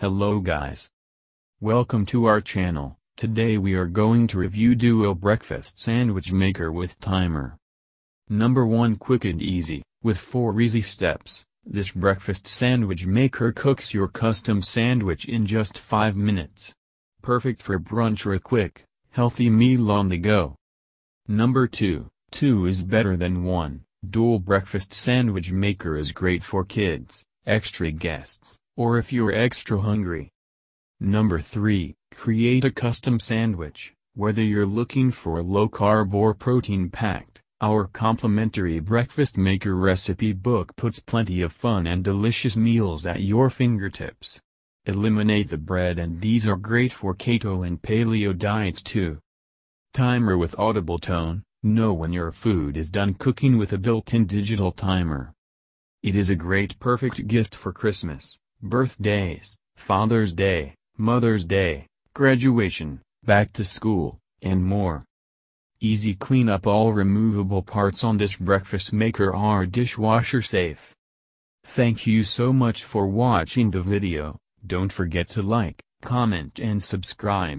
Hello guys. Welcome to our channel. Today we are going to review Duo Breakfast Sandwich Maker with Timer. Number 1, quick and easy. With 4 easy steps, this breakfast sandwich maker cooks your custom sandwich in just 5 minutes. Perfect for brunch or a quick, healthy meal on the go. Number 2, 2 is better than 1. Dual breakfast sandwich maker is great for kids, extra guests, or if you're extra hungry. Number 3, create a custom sandwich. Whether you're looking for low-carb or protein-packed, our complimentary breakfast maker recipe book puts plenty of fun and delicious meals at your fingertips. Eliminate the bread, and these are great for keto and paleo diets too. Timer with audible tone. Know when your food is done cooking with a built-in digital timer. It is a perfect gift for Christmas, birthdays, Father's Day, Mother's Day, graduation, back to school, and more. Easy cleanup. All removable parts on this breakfast maker are dishwasher safe. Thank you so much for watching the video. Don't forget to like, comment and subscribe.